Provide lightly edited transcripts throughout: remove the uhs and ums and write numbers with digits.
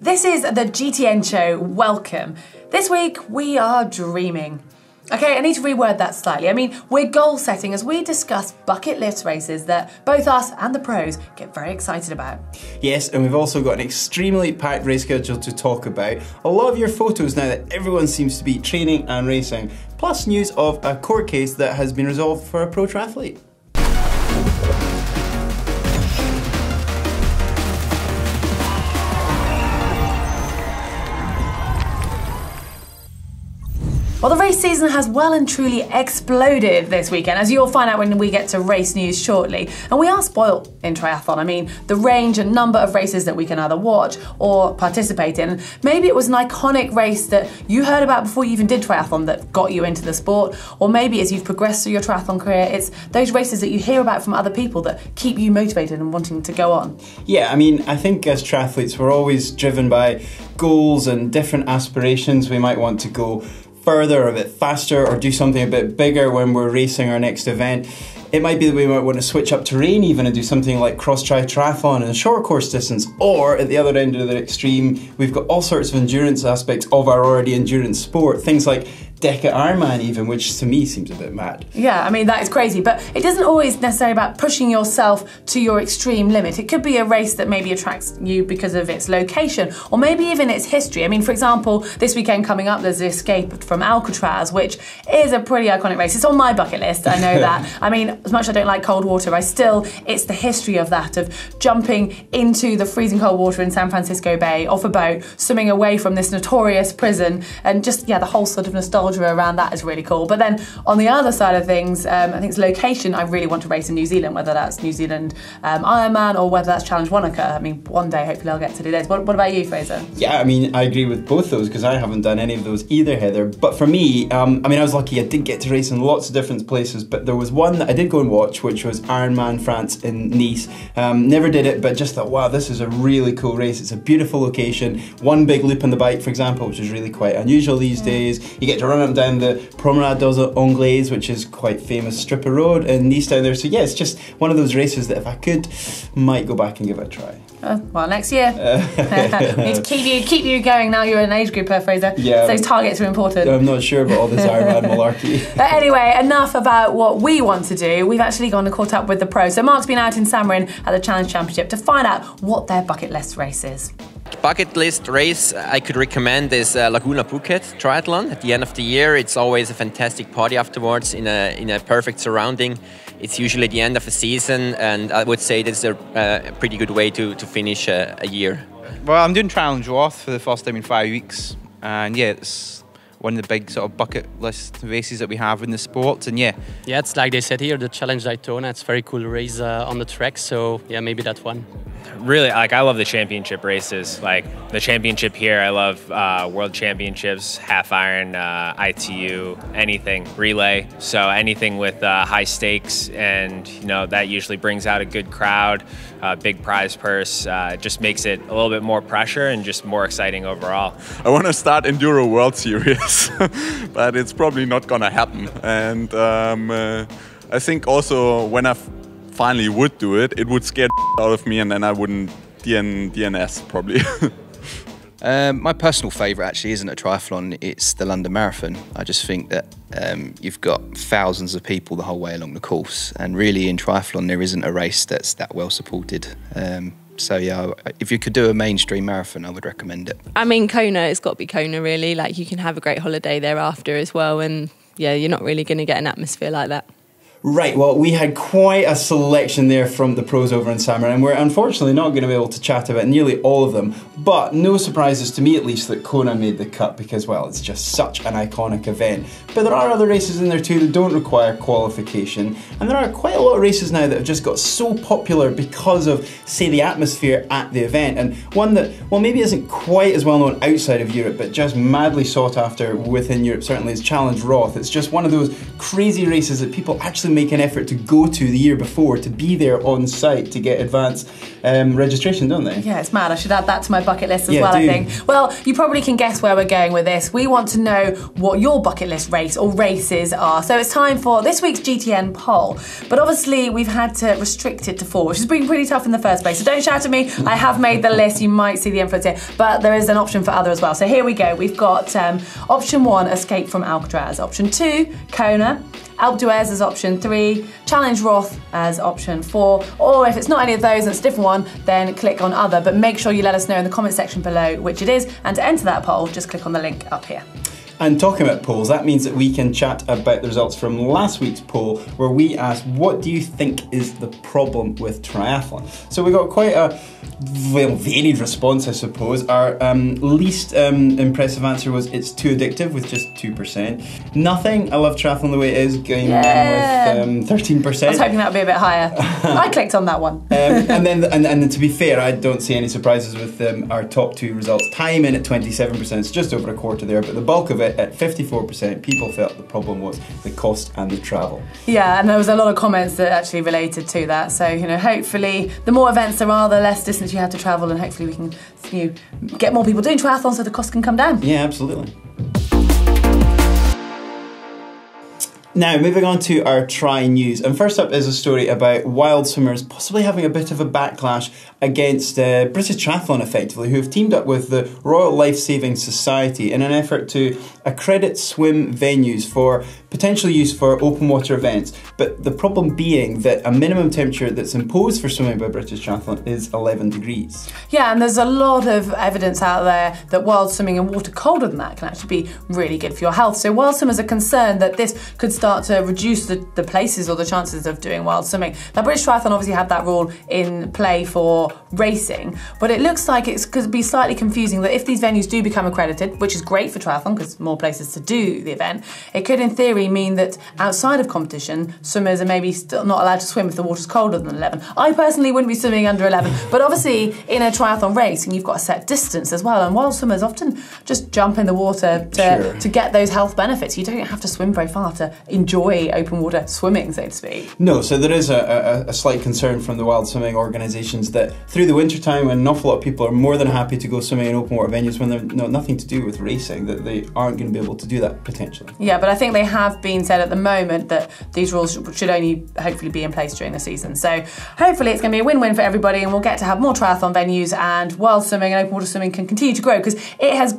This is the GTN Show. Welcome. This week we are dreaming. Okay, I need to reword that slightly. I mean, we're goal setting as we discuss bucket list races that both us and the pros get very excited about. Yes, and we've also got an extremely packed race schedule to talk about. A lot of your photos now that everyone seems to be training and racing, plus news of a court case that has been resolved for a pro triathlete. Well, the race season has well and truly exploded this weekend, as you'll find out when we get to race news shortly. And we are spoiled in triathlon. I mean, the range and number of races that we can either watch or participate in. Maybe it was an iconic race that you heard about before you even did triathlon that got you into the sport, or maybe as you've progressed through your triathlon career, it's those races that you hear about from other people that keep you motivated and wanting to go on. Yeah, I mean, I think as triathletes, we're always driven by goals and different aspirations. We might want to go further or a bit faster or do something a bit bigger when we're racing our next event. It might be that we might want to switch up terrain even and do something like cross-tri triathlon in a short course distance, or at the other end of the extreme, we've got all sorts of endurance aspects of our already endurance sport, things like Deca Ironman even, which to me seems a bit mad. Yeah, I mean, that is crazy, but it isn't always necessarily about pushing yourself to your extreme limit. It could be a race that maybe attracts you because of its location, or maybe even its history. I mean, for example, this weekend coming up, there's the Escape from Alcatraz, which is a pretty iconic race. It's on my bucket list, I know that. I mean, as much as I don't like cold water, it's the history of that, of jumping into the freezing cold water in San Francisco Bay, off a boat, swimming away from this notorious prison, and just, yeah, the whole sort of nostalgia around that is really cool. But then on the other side of things, I think it's location. I really want to race in New Zealand, whether that's New Zealand Ironman or whether that's Challenge Wanaka. I mean, one day hopefully I'll get to do those. What about you, Fraser? Yeah, I mean, I agree with both those because I haven't done any of those either, Heather. But for me, I mean, I was lucky. I did get to race in lots of different places, but there was one that I did go and watch, which was Ironman France in Nice. Never did it, but just thought, wow, this is a really cool race. It's a beautiful location. One big loop on the bike, for example, which is really quite unusual these days. You get to run up down the Promenade des Anglais, which is quite famous stripper road in Nice down there. So yeah, it's just one of those races that if I could, might go back and give it a try. Well, next year. We need to keep you going now you're an age grouper, Fraser. Yeah, so those targets are important. I'm not sure about all this Ironman malarkey. But anyway, enough about what we want to do. We've actually gone and caught up with the pros. So Mark's been out in Šamorín at the Challenge Championship to find out what their bucket list race is. Bucket list race I could recommend is Laguna Phuket triathlon at the end of the year. It's always a fantastic party afterwards in a perfect surrounding. It's usually the end of a season, and I would say that's a pretty good way to finish a year. Well, I'm doing Challenge Roth for the first time in 5 weeks, and yeah, it's one of the big sort of bucket list races that we have in the sport, and yeah, it's like they said here, the Challenge Daytona. It's a very cool race on the track, so yeah, maybe that one. Really, like, I love the championship races, like the championship here. I love world championships, half iron, ITU, anything relay. So anything with high stakes, and you know that usually brings out a good crowd, big prize purse. It just makes it a little bit more pressure and just more exciting overall. I want to start Enduro World Series, but it's probably not gonna happen. And I think also when I've finally would do it, it would scare the out of me, and then I wouldn't DNS probably. My personal favourite actually isn't a triathlon, it's the London Marathon. I just think that you've got thousands of people the whole way along the course, and really in triathlon there isn't a race that's that well supported. So yeah, if you could do a mainstream marathon, I would recommend it. I mean, Kona, it's got to be Kona really, like you can have a great holiday thereafter as well, and yeah, you're not really going to get an atmosphere like that. Right, well, we had quite a selection there from the pros over in Šamorín, and we're unfortunately not going to be able to chat about nearly all of them, but no surprises to me at least that Kona made the cut because, well, it's just such an iconic event. But there are other races in there too that don't require qualification, and there are quite a lot of races now that have just got so popular because of, say, the atmosphere at the event, and one that, well, maybe isn't quite as well known outside of Europe, but just madly sought after within Europe, certainly, is Challenge Roth. It's just one of those crazy races that people actually actually make an effort to go to the year before to be there on site to get advance registration, don't they? Yeah, it's mad. I should add that to my bucket list as well, I think. Well, you probably can guess where we're going with this. We want to know what your bucket list race or races are. So it's time for this week's GTN poll. But obviously, we've had to restrict it to 4, which has been pretty tough in the first place. So don't shout at me. I have made the list. You might see the influence here. But there is an option for other as well. So here we go. We've got option 1, Escape from Alcatraz. Option 2, Kona. Alpe d'Huez as option 3, Challenge Roth as option 4, or if it's not any of those and it's a different one, then click on other, but make sure you let us know in the comment section below which it is, and to enter that poll, just click on the link up here. And talking about polls, that means that we can chat about the results from last week's poll where we asked, what do you think is the problem with triathlon? So we got quite a varied response, I suppose. Our least impressive answer was, it's too addictive, with just 2%. Nothing, I love triathlon the way it is, going with 13%. I was hoping that would be a bit higher. I clicked on that one. and to be fair, I don't see any surprises with our top 2 results. Time in at 27%, it's just over a quarter there, but the bulk of it, at 54%, people felt the problem was the cost and the travel. Yeah, and there was a lot of comments that actually related to that. So, you know, hopefully the more events there are, the less distance you have to travel, and hopefully we can, you know, get more people doing triathlons so the cost can come down. Yeah, absolutely. Now, moving on to our Tri News, and first up is a story about wild swimmers possibly having a bit of a backlash against British Triathlon, effectively, who have teamed up with the Royal Life Saving Society in an effort to accredit swim venues for potential use for open water events, but the problem being that a minimum temperature that's imposed for swimming by British Triathlon is 11 degrees. Yeah, and there's a lot of evidence out there that wild swimming in water colder than that can actually be really good for your health. So wild swimmers are concerned that this could start to reduce the places or the chances of doing wild swimming. Now, British Triathlon obviously had that rule in play for racing, but it looks like it could be slightly confusing that if these venues do become accredited, which is great for triathlon because more places to do the event, it could in theory mean that outside of competition, swimmers are maybe still not allowed to swim if the water's colder than 11. I personally wouldn't be swimming under 11, but obviously in a triathlon race, and you've got a set distance as well, and wild swimmers often just jump in the water to get those health benefits. You don't have to swim very far to enjoy open water swimming, so to speak. No, so there is a slight concern from the wild swimming organisations that through the winter time, when an awful lot of people are more than happy to go swimming in open water venues when they're nothing to do with racing, that they aren't going to be able to do that potentially. Yeah, but I think they have been said at the moment that these rules should only hopefully be in place during the season. So hopefully it's going to be a win-win for everybody, and we'll get to have more triathlon venues, and wild swimming and open water swimming can continue to grow because it has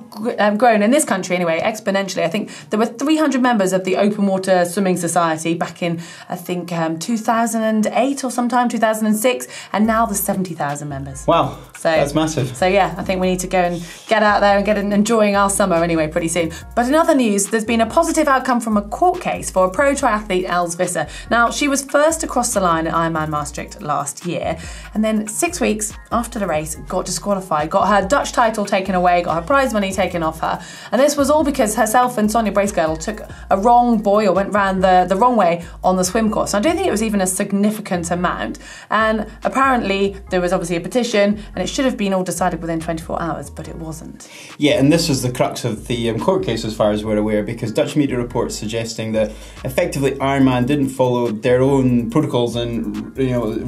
grown in this country anyway exponentially. I think there were 300 members of the Open Water Swimming Society back in, I think, 2008 or sometime 2006, and now there's 70,000 members. Wow, so that's massive. So yeah, I think we need to go and get out there and get enjoying our summer anyway pretty soon. But in other news, there's been a positive outcome from a court case for a pro triathlete, Els Visser. Now, she was first across the line at Ironman Maastricht last year, and then 6 weeks after the race got disqualified, got her Dutch title taken away, got her prize money taken off her, and this was all because herself and Sonja Bracegirdle took a wrong buoy or ran the wrong way on the swim course. Now, I don't think it was even a significant amount, and apparently there was obviously a petition, and it should have been all decided within 24 hours, but it wasn't. Yeah, and this is the crux of the court case as far as we're aware, because Dutch media reports suggesting that effectively Ironman didn't follow their own protocols and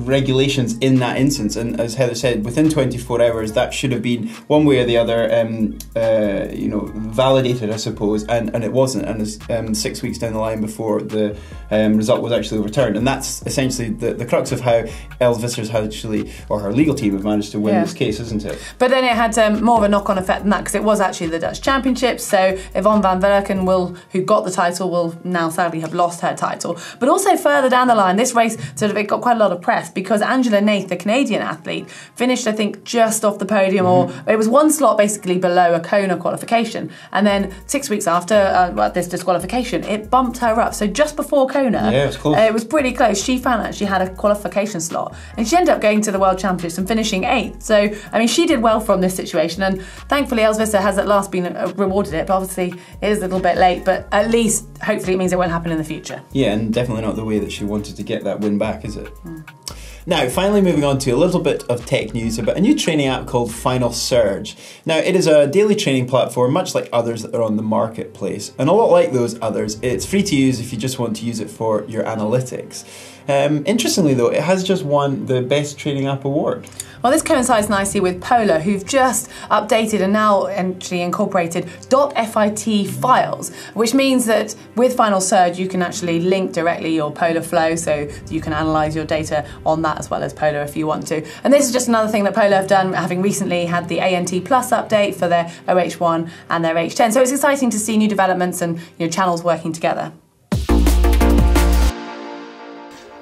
regulations in that instance, and as Heather said, within 24 hours that should have been one way or the other validated, I suppose, and it wasn't, and it's 6 weeks down the line before the result was actually overturned, and that's essentially the crux of how Els Visser has actually, or her legal team, have managed to win this case, isn't it? But then it had more of a knock-on effect than that, because it was actually the Dutch Championship, so Yvonne van Verken, who got the title, will now sadly have lost her title. But also further down the line, this race it got quite a lot of press because Angela Nath, the Canadian athlete, finished, I think, just off the podium, or it was one slot basically below a Kona qualification, and then 6 weeks after this disqualification, it bumped her up. So just before Kona, it was pretty close. She found out she had a qualification slot, and she ended up going to the World Championships and finishing 8th. So I mean, she did well from this situation, and thankfully Els Visser has at last been rewarded it. But obviously it is a little bit late, but at least hopefully it means it won't happen in the future. Yeah, and definitely not the way that she wanted to get that win back, is it? Mm. Now, finally moving on to a little bit of tech news about a new training app called Final Surge. Now, it is a daily training platform, much like others that are on the marketplace. And a lot like those others, it's free to use if you just want to use it for your analytics. Interestingly though, it has just won the Best Training App award. Well, this coincides nicely with Polar, who've just updated and now actually incorporated .fit files, which means that with Final Surge, you can actually link directly your Polar flow, so you can analyse your data on that as well as Polar if you want to. And this is just another thing that Polar have done, having recently had the ANT Plus update for their OH1 and their H10. So it's exciting to see new developments and, you know, channels working together.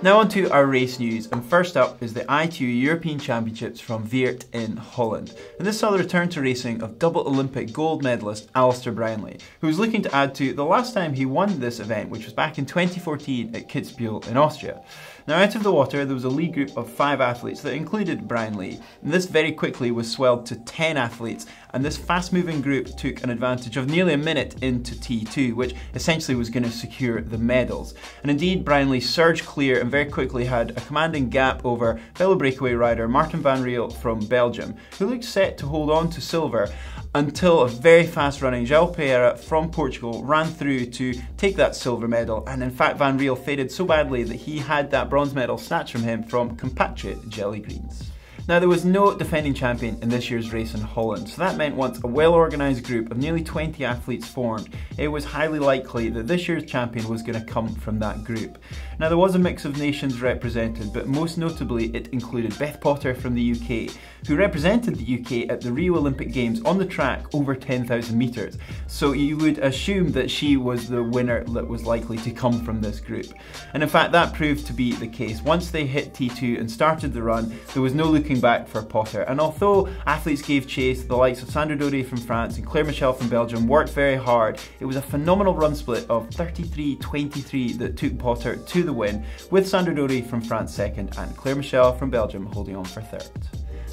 Now on to our race news, and first up is the ITU European Championships from Weert in Holland. And this saw the return to racing of double Olympic gold medalist Alistair Brownlee, who was looking to add to the last time he won this event, which was back in 2014 at Kitzbühel in Austria. Now out of the water, there was a lead group of 5 athletes that included Brownlee, and this very quickly was swelled to 10 athletes, and this fast-moving group took an advantage of nearly a minute into T2, which essentially was going to secure the medals. And indeed, Brownlee surged clear and very quickly had a commanding gap over fellow breakaway rider Martin Van Riel from Belgium, who looked set to hold on to silver until a very fast-running João Pereira from Portugal ran through to take that silver medal, and in fact Van Riel faded so badly that he had that bronze medal snatched from him from compatriot Jelly Greens. Now, there was no defending champion in this year's race in Holland, so that meant once a well-organised group of nearly 20 athletes formed, it was highly likely that this year's champion was going to come from that group. Now, there was a mix of nations represented, but most notably it included Beth Potter from the UK, who represented the UK at the Rio Olympic Games on the track over 10,000 metres, so you would assume that she was the winner that was likely to come from this group. And in fact, that proved to be the case. Once they hit T2 and started the run, there was no looking back for Potter, and although athletes gave chase, the likes of Sandra Dodi from France and Claire Michel from Belgium worked very hard. It was a phenomenal run split of 33-23 that took Potter to the win, with Sandra Dodi from France second and Claire Michel from Belgium holding on for third.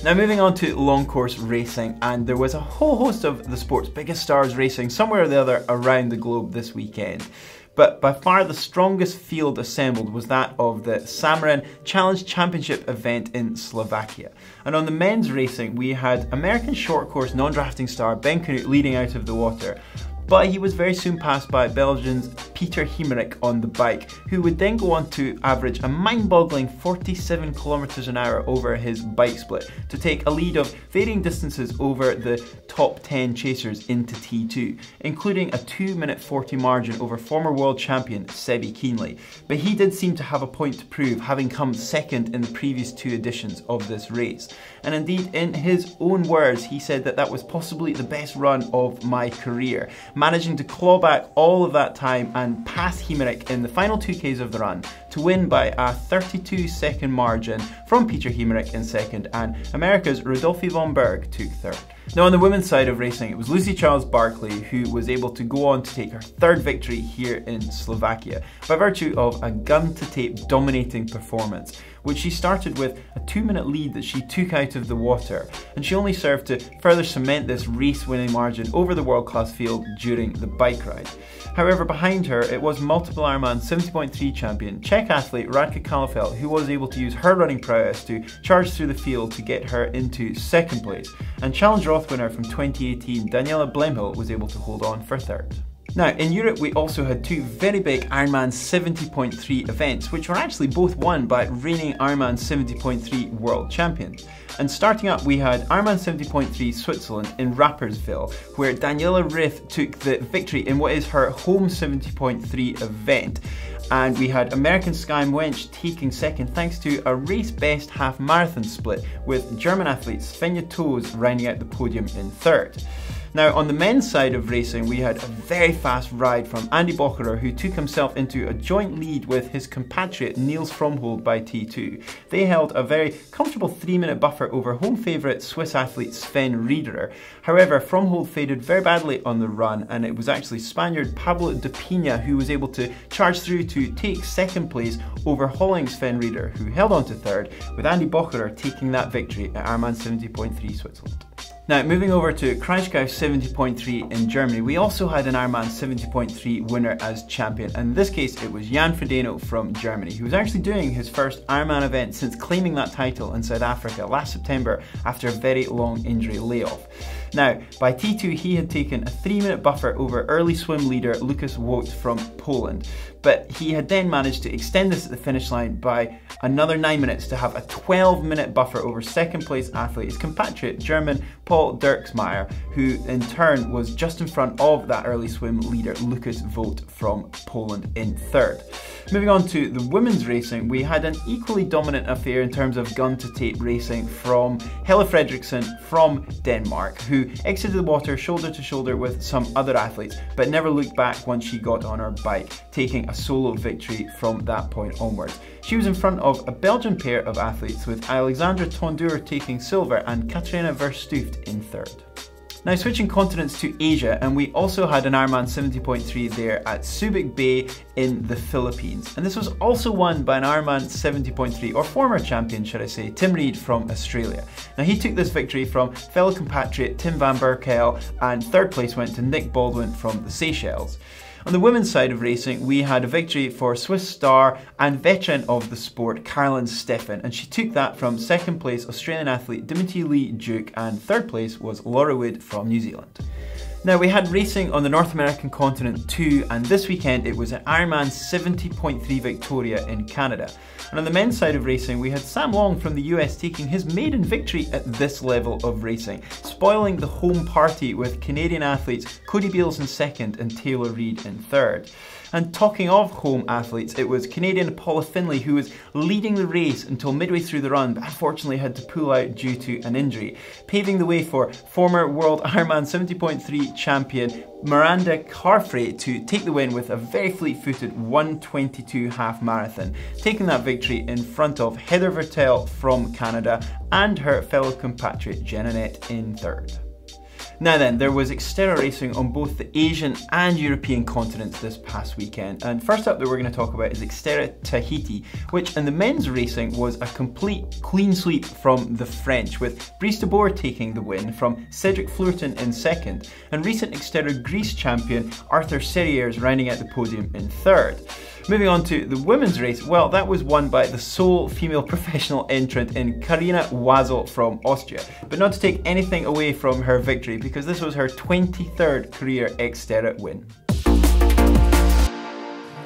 Now moving on to long course racing, and there was a whole host of the sport's biggest stars racing somewhere or the other around the globe this weekend. But by far the strongest field assembled was that of the Šamorín Challenge Championship event in Slovakia. And on the men's racing, we had American short course non-drafting star Ben Knut leading out of the water, but he was very soon passed by Belgians Peter Heemeryck on the bike, who would then go on to average a mind-boggling 47 kilometers an hour over his bike split to take a lead of varying distances over the top 10 chasers into T2, including a 2:40 margin over former world champion Sebby Keenley. But he did seem to have a point to prove, having come second in the previous 2 editions of this race. And indeed, in his own words, he said that that was possibly the best run of my career, managing to claw back all of that time and pass Heemeryck in the final 2Ks of the run to win by a 32-second margin from Peter Heemeryck in second, and America's Rodolphe Van Berg took third. Now on the women's side of racing, it was Lucy Charles-Barkley who was able to go on to take her third victory here in Slovakia by virtue of a gun-to-tape dominating performance, which she started with a 2-minute lead that she took out of the water, and she only served to further cement this race-winning margin over the world-class field during the bike ride. However, behind her, it was multiple Ironman 70.3 champion Czech athlete Radka Kalafel who was able to use her running prowess to charge through the field to get her into second place, and Challenge Roth winner from 2018 Daniela Blemhill was able to hold on for third. Now, in Europe, we also had 2 very big Ironman 70.3 events, which were actually both won by reigning Ironman 70.3 world champions. And starting up, we had Ironman 70.3 Switzerland in Rapperswil, where Daniela Rith took the victory in what is her home 70.3 event. And we had American Sky Mwench taking second thanks to a race-best half-marathon split, with German athlete Svenja Toes rounding out the podium in third. Now, on the men's side of racing, we had a very fast ride from Andy Bocherer, who took himself into a joint lead with his compatriot Niels Fromhold by T2. They held a very comfortable 3-minute buffer over home favourite Swiss athlete Sven Riederer. However, Fromhold faded very badly on the run, and it was actually Spaniard Pablo de Pina who was able to charge through to take second place, overhauling Sven Riederer, who held on to third, with Andy Bocherer taking that victory at Ironman 70.3 Switzerland. Now, moving over to Kraichgau 70.3 in Germany, we also had an Ironman 70.3 winner as champion, and in this case it was Jan Frodeno from Germany, who was actually doing his first Ironman event since claiming that title in South Africa last September after a very long injury layoff. Now, by T2 he had taken a 3-minute buffer over early swim leader Lukas Vogt from Poland, but he had then managed to extend this at the finish line by another 9 minutes to have a 12-minute buffer over second place athlete, his compatriot German Paul Dirksmeier, who in turn was just in front of that early swim leader Lukas Vogt from Poland in third. Moving on to the women's racing, we had an equally dominant affair in terms of gun to tape racing from Helle Fredriksen from Denmark, who exited the water shoulder to shoulder with some other athletes but never looked back once she got on her bike, taking a solo victory from that point onwards. She was in front of a Belgian pair of athletes, with Alexandra Tondour taking silver and Katrina Verstuft in third. Now, switching continents to Asia, and we also had an Ironman 70.3 there at Subic Bay in the Philippines. And this was also won by an Ironman 70.3, or former champion, should I say, Tim Reid from Australia. Now, he took this victory from fellow compatriot Tim Van Berkel, and third place went to Nick Baldwin from the Seychelles. On the women's side of racing, we had a victory for Swiss star and veteran of the sport, Caroline Steffen, and she took that from second place Australian athlete Dimity Lee Duke, and third place was Laura Wood from New Zealand. Now, we had racing on the North American continent too, and this weekend it was an Ironman 70.3 Victoria in Canada. And on the men's side of racing, we had Sam Long from the US taking his maiden victory at this level of racing, spoiling the home party with Canadian athletes Cody Beales in second and Taylor Reid in third. And talking of home athletes, it was Canadian Paula Finlay who was leading the race until midway through the run, but unfortunately had to pull out due to an injury, paving the way for former World Ironman 70.3 champion Miranda Carfrae to take the win with a very fleet-footed 1:22 half marathon, taking that victory in front of Heather Vertel from Canada and her fellow compatriot Jeannette in third. Now then, there was Xterra racing on both the Asian and European continents this past weekend, and first up that we're going to talk about is Xterra Tahiti, which in the men's racing was a complete clean sweep from the French, with Brice Debord taking the win from Cedric Flourton in second, and recent Xterra Greece champion Arthur Serrières rounding out the podium in third. Moving on to the women's race, well, that was won by the sole female professional entrant in Karina Wasel from Austria, but not to take anything away from her victory, because this was her 23rd career Xterra win.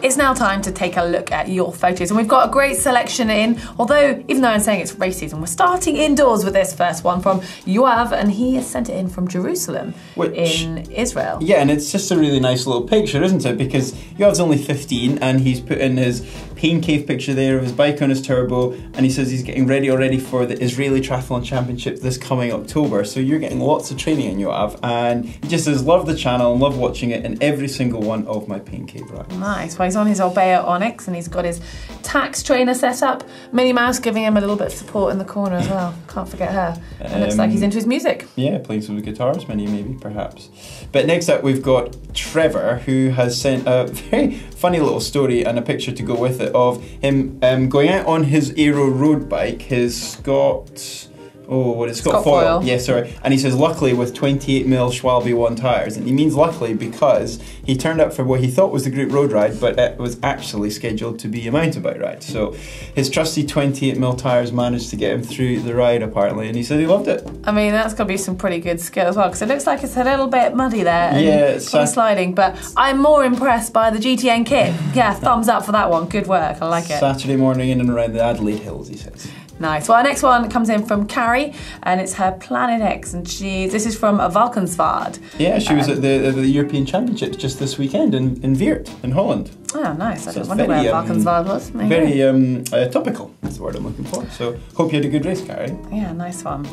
It's now time to take a look at your photos, and we've got a great selection in, although even though I'm saying it's race season, we're starting indoors with this first one from Yoav, and he has sent it in from Jerusalem, in Israel. Yeah, and it's just a really nice little picture, isn't it? Because Yoav's only 15 and he's put in his pain cave picture there of his bike on his turbo, and he says he's getting ready already for the Israeli Triathlon Championship this coming October. So you're getting lots of training in, Yoav, and he just says, love the channel and love watching it in every single one of my pain cave rides. Nice. Well, he's on his Orbea Onyx and he's got his tax trainer set up. Minnie Mouse giving him a little bit of support in the corner as well. Can't forget her. It looks like he's into his music. Yeah, playing some guitars, Minnie, maybe, perhaps. But next up we've got Trevor, who has sent a very funny little story and a picture to go with it of him going out on his aero road bike, his Scott... Oh, what is it? Scott Foyle. Yeah, sorry. And he says, luckily with 28mm Schwalbe 1 tyres. And he means luckily because he turned up for what he thought was the group road ride, but it was actually scheduled to be a mountain bike ride. So his trusty 28mm tyres managed to get him through the ride, apparently, and he said he loved it. I mean, that's got to be some pretty good skill as well, because it looks like it's a little bit muddy there and sliding, but I'm more impressed by the GTN kit. Yeah, thumbs up for that one. Good work. I like it. Saturday morning in and around the Adelaide Hills, he says. Nice. Well, our next one comes in from Carrie, and it's her Planet X, and this is from Valkensvaard. Yeah, she was at the European Championships just this weekend in Weert, in Holland. Oh, nice. I didn't wonder where Valkensvaard was. Maybe. Very topical, that's the word I'm looking for. So, hope you had a good race, Carrie. Yeah, nice one.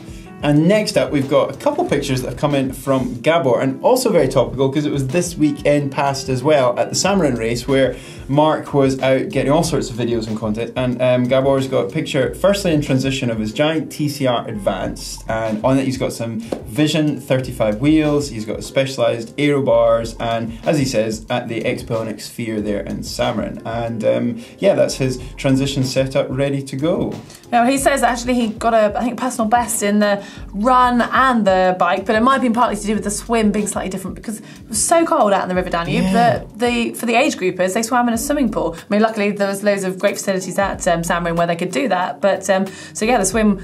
And next up, we've got a couple pictures that have come in from Gabor, and also very topical because it was this weekend past as well at the Samarin race, where Mark was out getting all sorts of videos and content, and Gabor's got a picture, firstly in transition, of his giant TCR Advanced, and on it he's got some Vision 35 wheels, he's got Specialized aero bars, and as he says, at the Exponix Sphere there in Samarin. And yeah, that's his transition setup ready to go. Now he says actually he got a, I think, personal best in the run and the bike, but it might have been partly to do with the swim being slightly different because it was so cold out in the River Danube that for the age groupers, they swam in a swimming pool. I mean, luckily there was loads of great facilities at Šamorín where they could do that, but so yeah, the swim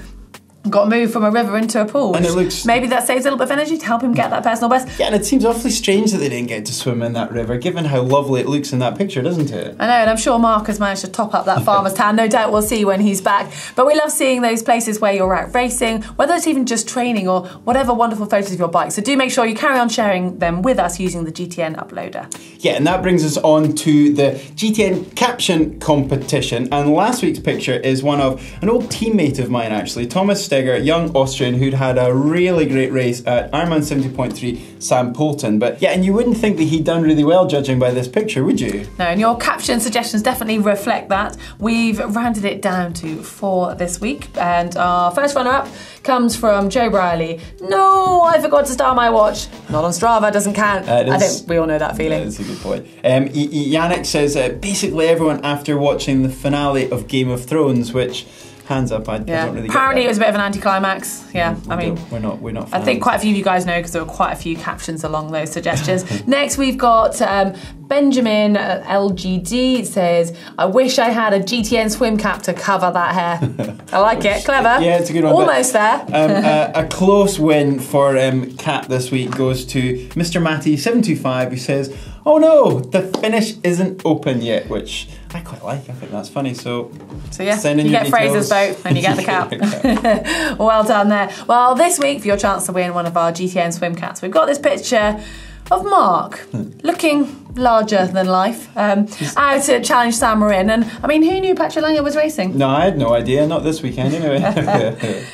got moved from a river into a pool. And it looks, maybe that saves a little bit of energy to help him get that personal best. Yeah, and it seems awfully strange that they didn't get to swim in that river, given how lovely it looks in that picture, doesn't it? I know, and I'm sure Mark has managed to top up that farmer's tan. No doubt we'll see when he's back. But we love seeing those places where you're out racing, whether it's even just training or whatever wonderful photos of your bike. So do make sure you carry on sharing them with us using the GTN uploader. Yeah, and that brings us on to the GTN caption competition. And last week's picture is one of an old teammate of mine, actually, Thomas, a young Austrian who'd had a really great race at Ironman 70.3 Sam Polton. But yeah, and you wouldn't think that he'd done really well judging by this picture, would you? No, and your caption suggestions definitely reflect that. We've rounded it down to 4 this week, and our first runner-up comes from Joe Briley. No, I forgot to star my watch. Not on Strava, doesn't count. I think we all know that feeling. That's a good point. Yannick says, basically everyone after watching the finale of Game of Thrones, which... Hands up, I don't really get that. Apparently it was a bit of an anticlimax, we're not fans. I think quite a few of you guys know because there were quite a few captions along those suggestions. Next we've got Benjamin LGD. It says, I wish I had a GTN swim cap to cover that hair. I like it, clever. Yeah, it's a good one. Almost there. A close win for Cap this week goes to Mr. Matty725 who says, oh no, the finish isn't open yet, which I quite like. I think that's funny. So yeah, you get Fraser's boat and you get the cap. Well done there. Well, this week for your chance to win one of our GTN swim caps, we've got this picture of Mark looking larger than life out at Challenge Šamorín. And I mean, who knew Patrick Langer was racing? No, I had no idea. Not this weekend anyway.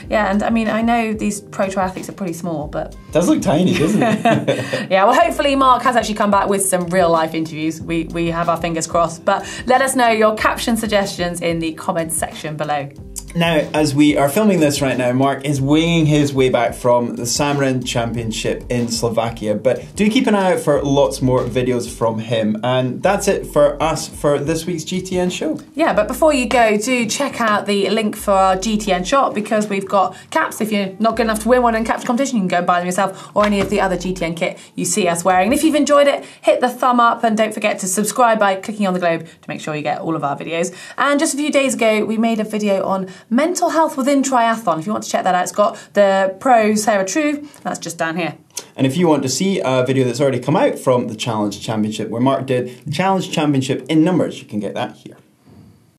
Yeah, and I mean, I know these pro triathletes are pretty small, but... It does look tiny, doesn't it? Yeah, well, hopefully Mark has actually come back with some real life interviews. We have our fingers crossed, but let us know your caption suggestions in the comments section below. Now, as we are filming this right now, Mark is winging his way back from the Šamorín Championship in Slovakia, but do keep an eye out for lots more videos from him. And that's it for us for this week's GTN show. Yeah, but before you go, do check out the link for our GTN shop because we've got caps. If you're not good enough to win one in capture competition, you can go and buy them yourself or any of the other GTN kit you see us wearing. And if you've enjoyed it, hit the thumb up and don't forget to subscribe by clicking on the globe to make sure you get all of our videos. And just a few days ago, we made a video on mental health within triathlon. If you want to check that out, it's got the pro Sarah True. That's just down here. And if you want to see a video that's already come out from the Challenge Championship where Mark did the Challenge Championship in numbers, you can get that here.